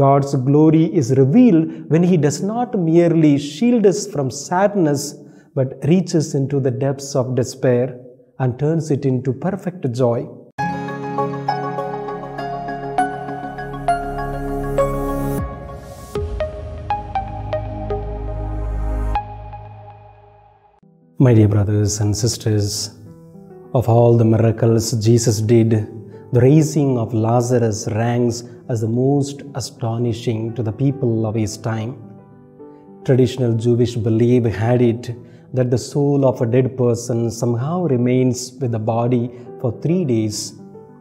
God's glory is revealed when He does not merely shield us from sadness, but reaches into the depths of despair and turns it into perfect joy. My dear brothers and sisters, of all the miracles Jesus did, the raising of Lazarus ranks as the most astonishing to the people of his time. Traditional Jewish belief had it that the soul of a dead person somehow remains with the body for 3 days.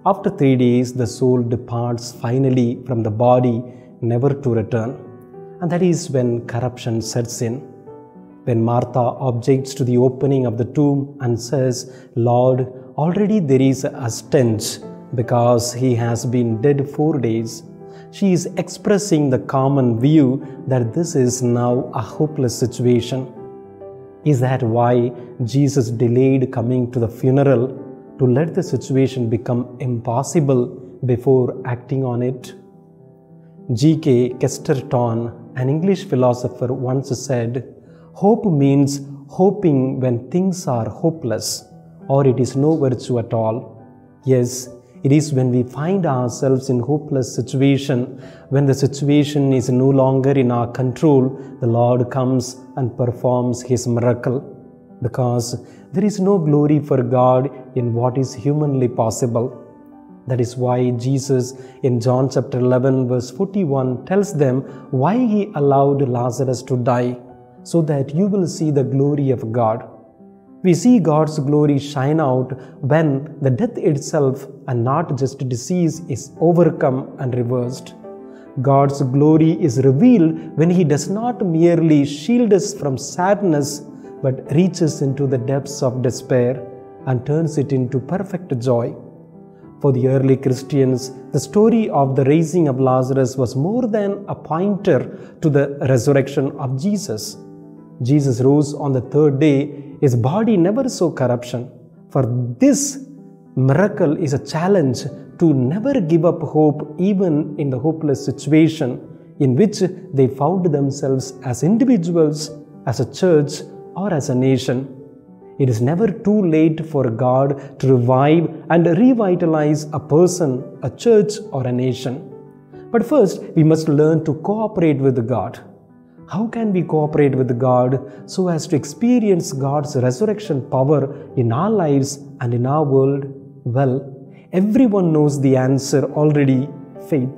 After 3 days, the soul departs finally from the body, never to return. And that is when corruption sets in. When Martha objects to the opening of the tomb and says, "Lord, already there is a stench because he has been dead 4 days," she is expressing the common view that this is now a hopeless situation. Is that why Jesus delayed coming to the funeral, to let the situation become impossible before acting on it? G.K. Chesterton, an English philosopher, once said, "Hope means hoping when things are hopeless, or it is no virtue at all." Yes, it is when we find ourselves in hopeless situation, when the situation is no longer in our control, the Lord comes and performs His miracle. Because there is no glory for God in what is humanly possible. That is why Jesus in John chapter 11 verse 41 tells them why He allowed Lazarus to die, so that you will see the glory of God. We see God's glory shine out when the death itself, and not just disease, is overcome and reversed. God's glory is revealed when He does not merely shield us from sadness, but reaches into the depths of despair and turns it into perfect joy. For the early Christians, the story of the raising of Lazarus was more than a pointer to the resurrection of Jesus. Jesus rose on the third day, His body never saw corruption. For this miracle is a challenge to never give up hope, even in the hopeless situation in which they found themselves as individuals, as a church, or as a nation. It is never too late for God to revive and revitalize a person, a church, or a nation. But first, we must learn to cooperate with God. How can we cooperate with God so as to experience God's resurrection power in our lives and in our world? Well, everyone knows the answer already: faith.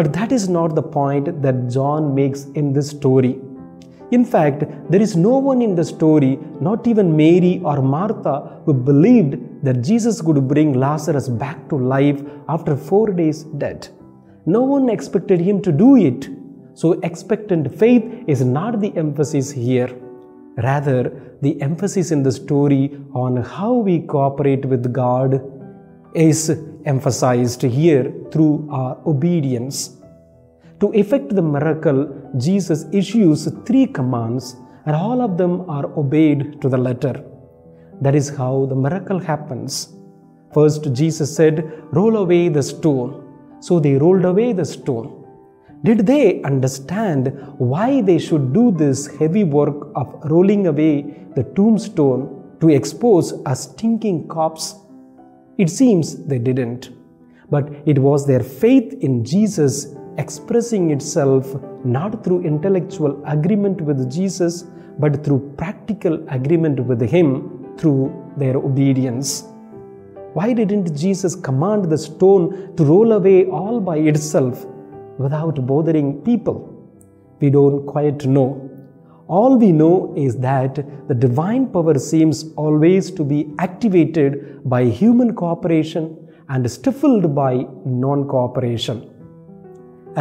But that is not the point that John makes in this story. In fact, there is no one in the story, not even Mary or Martha, who believed that Jesus could bring Lazarus back to life after 4 days' death. No one expected Him to do it. So expectant faith is not the emphasis here. Rather, the emphasis in the story on how we cooperate with God is emphasized here through our obedience. To effect the miracle, Jesus issues 3 commands, and all of them are obeyed to the letter. That is how the miracle happens. First, Jesus said, "Roll away the stone." So they rolled away the stone. Did they understand why they should do this heavy work of rolling away the tombstone to expose a stinking corpse? It seems they didn't. But it was their faith in Jesus expressing itself not through intellectual agreement with Jesus, but through practical agreement with Him through their obedience. Why didn't Jesus command the stone to roll away all by itself without bothering people? We don't quite know. All we know is that the divine power seems always to be activated by human cooperation and stifled by non-cooperation.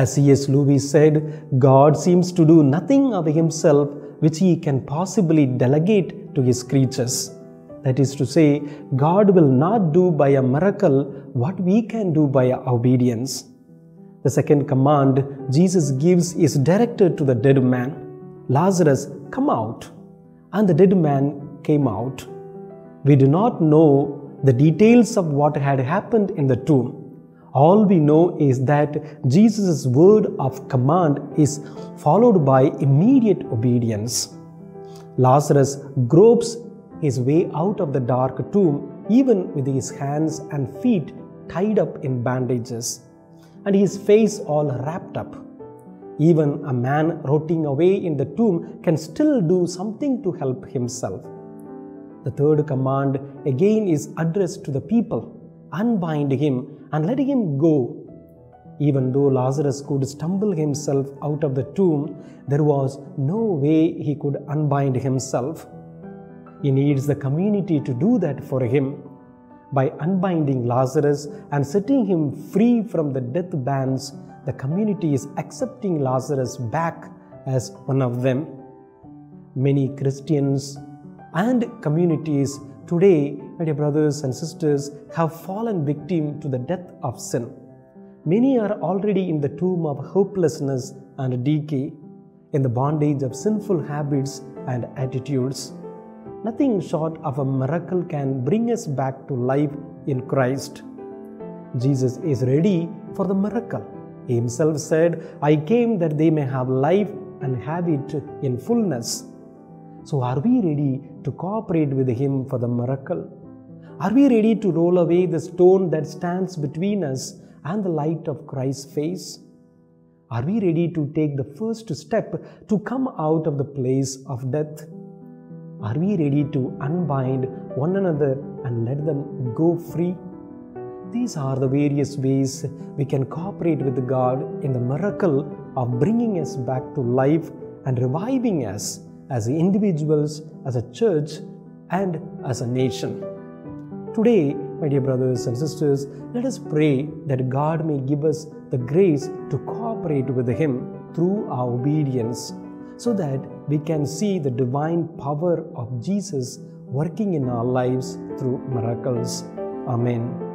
As C.S. Lewis said, God seems to do nothing of Himself which He can possibly delegate to His creatures. That is to say, God will not do by a miracle what we can do by our obedience. The second command Jesus gives is directed to the dead man: "Lazarus, come out." And the dead man came out. We do not know the details of what had happened in the tomb. All we know is that Jesus' word of command is followed by immediate obedience. Lazarus gropes his way out of the dark tomb, even with his hands and feet tied up in bandages, and his face all wrapped up. Even a man rotting away in the tomb can still do something to help himself. The third command again is addressed to the people: unbind him and let him go. Even though Lazarus could stumble himself out of the tomb, there was no way he could unbind himself. He needs the community to do that for him. By unbinding Lazarus and setting him free from the death bands, the community is accepting Lazarus back as one of them. Many Christians and communities today, my dear brothers and sisters, have fallen victim to the death of sin. Many are already in the tomb of hopelessness and decay, in the bondage of sinful habits and attitudes. Nothing short of a miracle can bring us back to life in Christ. Jesus is ready for the miracle. He himself said, "I came that they may have life and have it in fullness." So are we ready to cooperate with him for the miracle? Are we ready to roll away the stone that stands between us and the light of Christ's face? Are we ready to take the first step to come out of the place of death? Are we ready to unbind one another and let them go free? These are the various ways we can cooperate with God in the miracle of bringing us back to life and reviving us as individuals, as a church, and as a nation. Today, my dear brothers and sisters, let us pray that God may give us the grace to cooperate with Him through our obedience, so that we can see the divine power of Jesus working in our lives through miracles. Amen.